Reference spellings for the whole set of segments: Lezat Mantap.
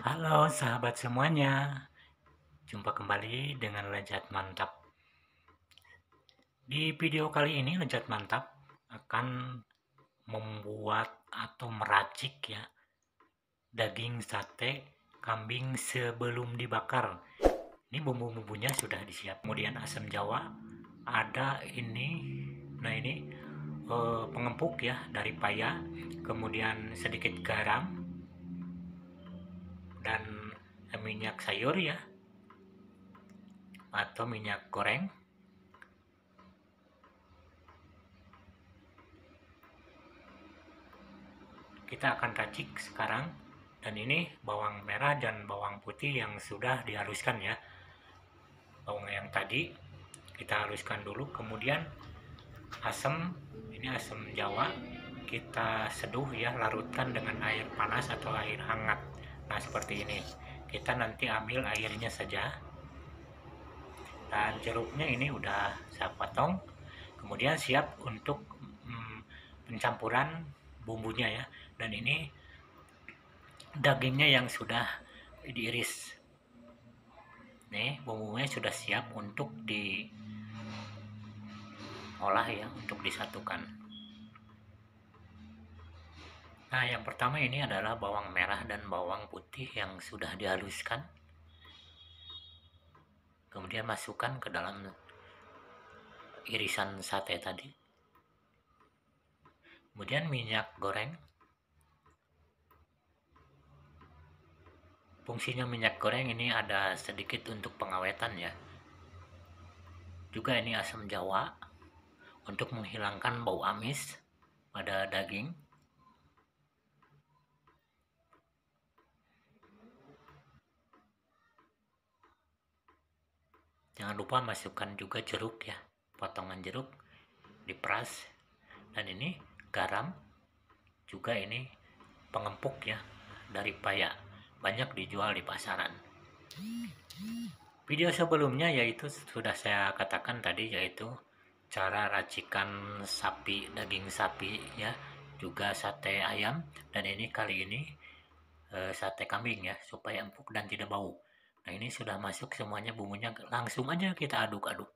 Halo sahabat semuanya, jumpa kembali dengan Lezat Mantap. Di video kali ini Lezat Mantap akan membuat atau meracik ya daging sate kambing sebelum dibakar. Ini bumbu-bumbunya sudah disiapkan. Kemudian asam jawa ada ini, nah ini pengempuk ya dari paya, kemudian sedikit garam dan minyak sayur ya atau minyak goreng, kita akan racik sekarang. Dan ini bawang merah dan bawang putih yang sudah dihaluskan ya, bawang yang tadi kita haluskan dulu. Kemudian asam, ini asam jawa kita seduh ya, larutkan dengan air panas atau air hangat. Nah seperti ini, kita nanti ambil airnya saja. Dan jeruknya ini udah saya potong, kemudian siap untuk pencampuran bumbunya ya. Dan ini dagingnya yang sudah diiris. Nih bumbunya sudah siap untuk diolah ya, untuk disatukan. Nah yang pertama ini adalah bawang merah dan bawang putih yang sudah dihaluskan, kemudian masukkan ke dalam irisan sate tadi. Kemudian minyak goreng, fungsinya minyak goreng ini ada sedikit untuk pengawetan ya, juga ini asam jawa untuk menghilangkan bau amis pada daging. Jangan lupa masukkan juga jeruk ya, potongan jeruk diperas, dan ini garam juga, ini pengempuk ya dari paya, banyak dijual di pasaran. Video sebelumnya yaitu sudah saya katakan tadi, yaitu cara racikan sapi, daging sapi ya, juga sate ayam, dan ini kali ini sate kambing ya, supaya empuk dan tidak bau. Nah ini sudah masuk semuanya bumbunya, langsung aja kita aduk-aduk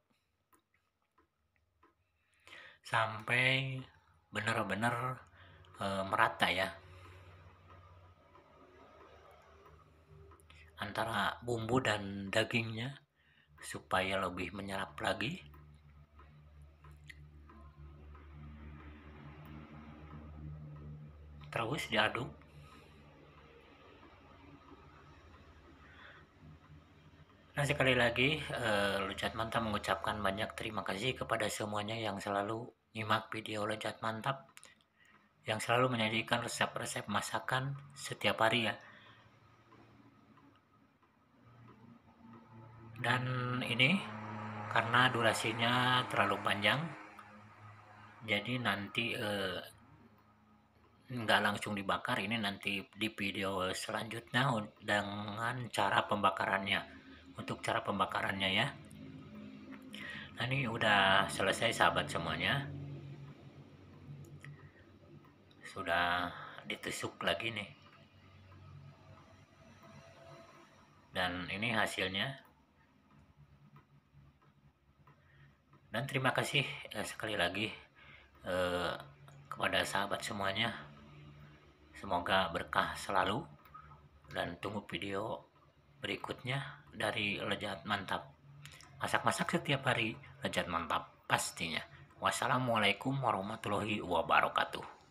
sampai benar-benar merata ya antara bumbu dan dagingnya, supaya lebih menyerap lagi. Terus diaduk. Nah sekali lagi Lezat Mantap mengucapkan banyak terima kasih kepada semuanya yang selalu nyimak video Lezat Mantap, yang selalu menyajikan resep-resep masakan setiap hari ya. Dan ini karena durasinya terlalu panjang, jadi nanti nggak langsung dibakar, ini nanti di video selanjutnya dengan cara pembakarannya. Untuk cara pembakarannya ya. Nah ini udah selesai sahabat semuanya, sudah ditusuk lagi nih. Dan ini hasilnya. Dan terima kasih sekali lagi kepada sahabat semuanya. Semoga berkah selalu, dan tunggu video berikutnya dari Lezat Mantap. Masak-masak setiap hari, Lezat Mantap pastinya. Wassalamualaikum warahmatullahi wabarakatuh.